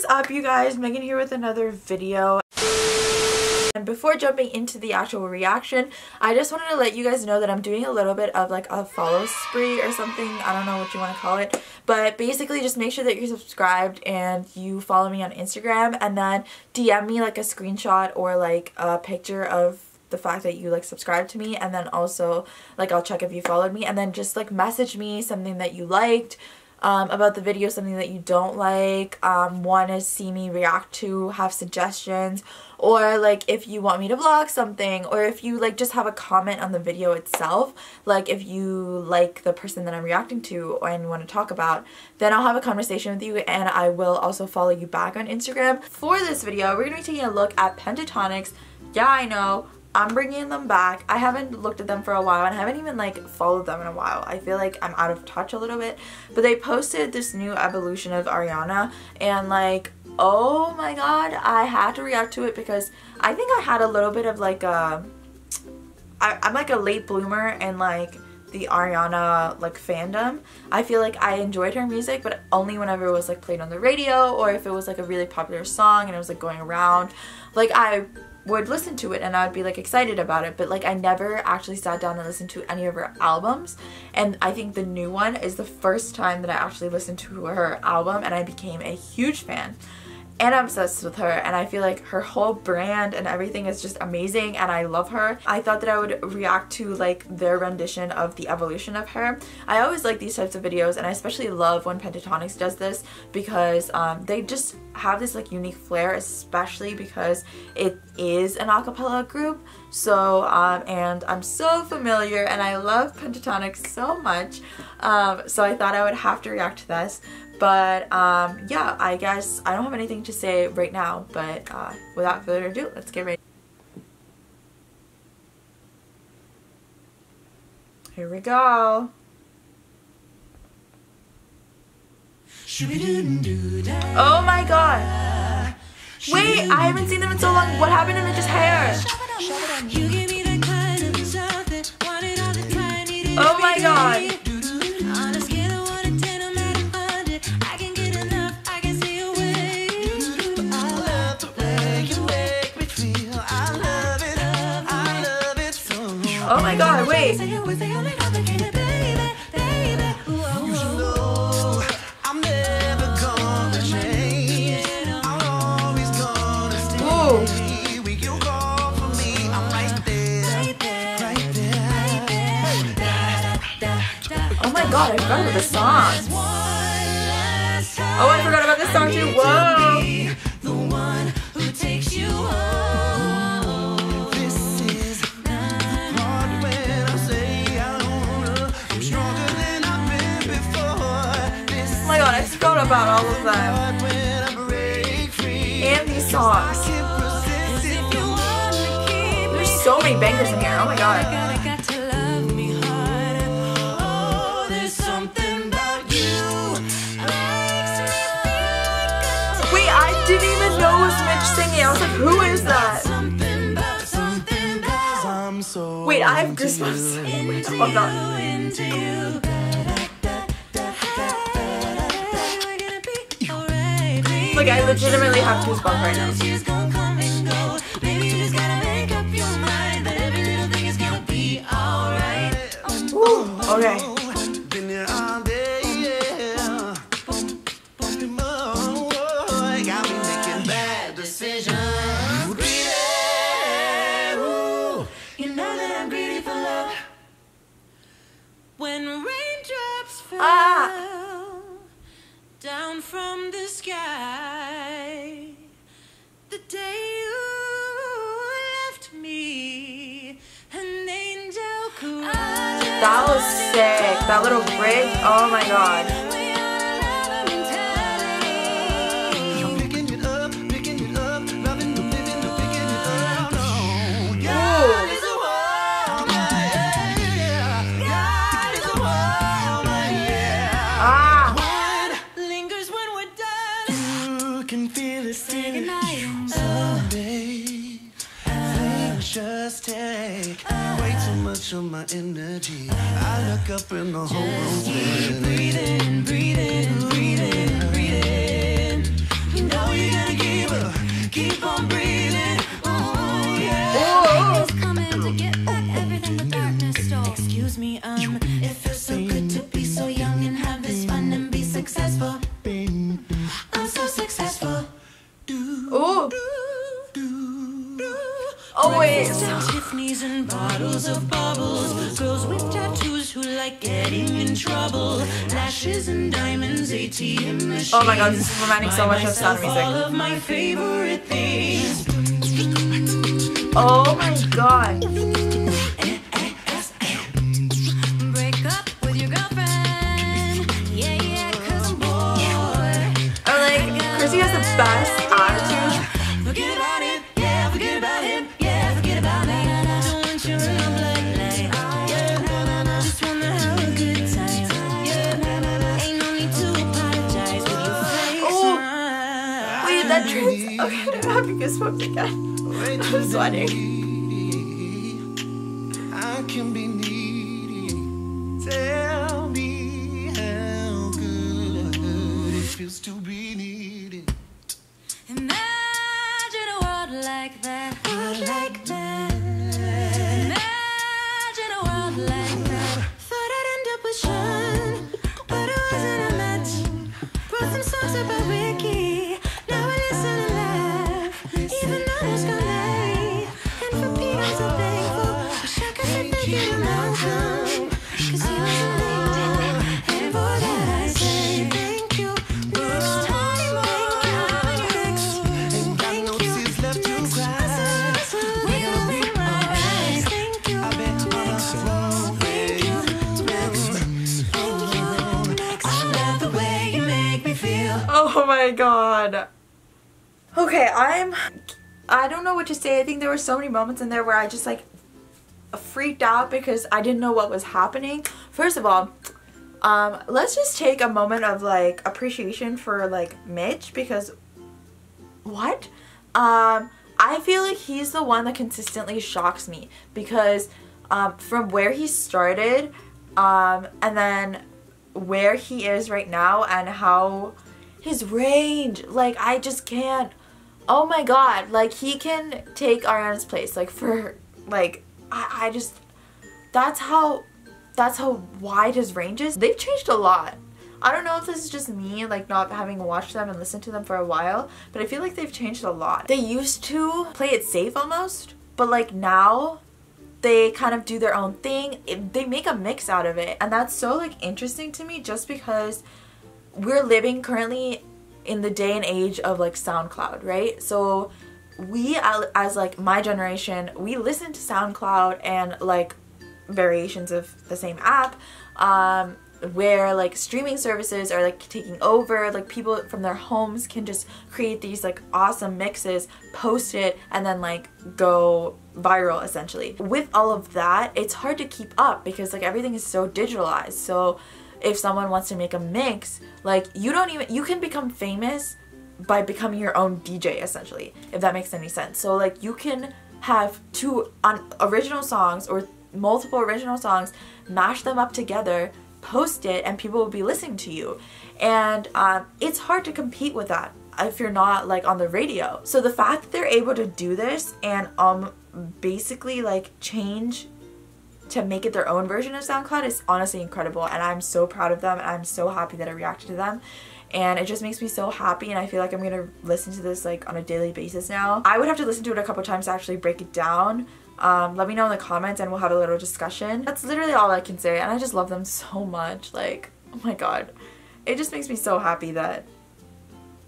is up, you guys? Megan here with another video. And before jumping into the actual reaction, I just wanted to let you guys know that I'm doing a little bit of like a follow spree or something. I don't know what you want to call it. But basically just make sure that you're subscribed and you follow me on Instagram, and then DM me like a screenshot or like a picture of the fact that you like subscribe to me, and then also like I'll check if you followed me, and then just like message me something that you liked about the video, something that you don't like, want to see me react to, have suggestions, or like if you want me to vlog something, or if you like just have a comment on the video itself, like if you like the person that I'm reacting to and want to talk about, then I'll have a conversation with you, and I will also follow you back on Instagram. For this video, we're going to be taking a look at Pentatonix. Yeah, I know, I'm bringing them back. I haven't looked at them for a while, and I haven't even like followed them in a while. I feel like I'm out of touch a little bit, but they posted this new evolution of Ariana, and like, oh my god, I had to react to it because I think I had a little bit of like a, I'm like a late bloomer and like the Ariana like fandom. I feel like I enjoyed her music, but only whenever it was like played on the radio, or if it was like a really popular song and it was like going around, like I would listen to it and I would be like excited about it, but like I never actually sat down and listened to any of her albums. And I think the new one is the first time that I actually listened to her album, and I became a huge fan, and I'm obsessed with her, and I feel like her whole brand and everything is just amazing, and I love her. I thought that I would react to like their rendition of the evolution of her. I always like these types of videos, and I especially love when Pentatonix does this because they just have this like unique flair, especially because it is an a cappella group. So and I'm so familiar, and I love Pentatonix so much, so I thought I would have to react to this. But yeah, I guess I don't have anything to say right now, but without further ado, let's get ready. Here we go. Oh my god. Wait, I haven't seen them in so long. What happened to Mitch's hair? Oh my god. Oh my god, wait. Oh my god, I forgot about this song. Oh, I forgot about this song too. Whoa. I forgot about all of them and these songs. There's so many bangers in here. Oh my god. Wait, I didn't even know it was Mitch singing. I was like, who is that? Wait, I have goosebumps. Oh god. Like, I legitimately have goosebumps right now. Ooh, okay. Ah. Down from the sky, the day you left me, an angel could. That was sick. That little bridge. Oh my god. Just take way too much of my energy. I look up in the whole room. Breathe in, breathe in, breathe in, breathe in. You know kiss. Tiffany's and bottles of bubbles. Girls with tattoos who like getting in trouble. Lashes and diamonds, ATM machines. Oh my god, this is reminding so much of sound music. All of my favorite things. Oh my god. Break up with your girlfriend. Yeah, yeah, cause I'm bored. I'm like, Chrissy has the best attitude. Forget about it, yeah, forget about him, yeah, forget about me. I don't want you in my bloodline. Yeah, just wanna have a good time. Yeah, ain't no need to apologize with your face. Oh, wait, that trance. Okay, I'm having a smoke again. I'm sweating. I can be needy. Tell me how good it feels to be needed. Like that, world like that. Imagine a world like that. Thought I'd end up with Sean, but it wasn't a match. Wrote some songs about Ricky. Now I listen and laugh. Even others go late. And for people so thankful. Wish I could fit back in an album. 'Cause you are the one. And for that I say thank you. Next time Oh my god. Okay, I don't know what to say. I think there were so many moments in there where I just like freaked out because I didn't know what was happening. First of all, let's just take a moment of like appreciation for like Mitch, because what? I feel like he's the one that consistently shocks me, because from where he started and then where he is right now and how his range, like I just can't. Oh my god, like he can take Ariana's place, like for like I just, that's how wide his range is. They've changed a lot. I don't know if this is just me, like not having watched them and listened to them for a while, but I feel like they've changed a lot. They used to play it safe almost, but like now they kind of do their own thing. They make a mix out of it, and that's so like interesting to me, just because we're living currently in the day and age of like SoundCloud, right? So we, as like my generation, we listen to SoundCloud and like variations of the same app, where like streaming services are like taking over. Like people from their homes can just create these like awesome mixes, post it, and then like go viral essentially. With all of that, it's hard to keep up because like everything is so digitalized. So if someone wants to make a mix, like you can become famous by becoming your own DJ essentially, if that makes any sense. So like you can have two original songs or multiple original songs, mash them up together, post it, and people will be listening to you. And it's hard to compete with that if you're not like on the radio. So the fact that they're able to do this and basically like change to make it their own version of SoundCloud is honestly incredible, and I'm so proud of them, and I'm so happy that I reacted to them, and it just makes me so happy. And I feel like I'm gonna listen to this like on a daily basis now. I would have to listen to it a couple times to actually break it down. Let me know in the comments and we'll have a little discussion. That's literally all I can say, and I just love them so much. Like, oh my god, it just makes me so happy that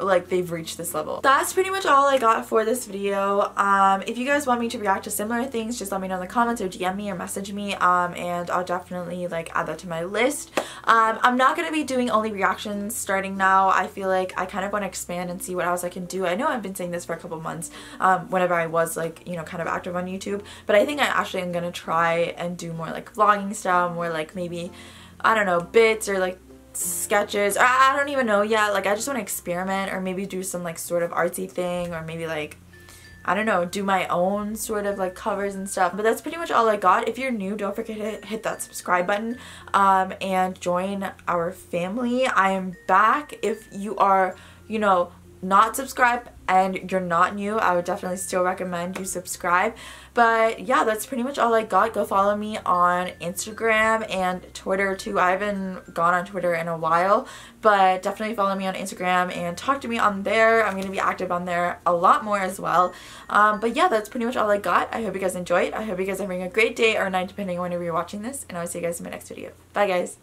like they've reached this level. That's pretty much all I got for this video. If you guys want me to react to similar things, just let me know in the comments, or DM me or message me, and I'll definitely like add that to my list. I'm not gonna be doing only reactions starting now. I feel like I kind of want to expand and see what else I can do. I know I've been saying this for a couple months, whenever I was like, you know, kind of active on YouTube, but I think I actually am gonna try and do more like vlogging style, more like maybe, I don't know, bits or like sketches. I don't even know yet. Like I just want to experiment, or maybe do some like sort of artsy thing, or maybe like, I don't know, do my own sort of like covers and stuff. But that's pretty much all I got. If you're new, don't forget to hit that subscribe button and join our family. I am back. If you are, you know, not subscribed and you're not new, I would definitely still recommend you subscribe. But yeah, that's pretty much all I got. Go follow me on Instagram and Twitter too. I haven't gone on Twitter in a while, but definitely follow me on Instagram and talk to me on there. I'm going to be active on there a lot more as well. But yeah, that's pretty much all I got. I hope you guys enjoyed. I hope you guys are having a great day or night, depending on whenever you're watching this, and I'll see you guys in my next video. Bye guys.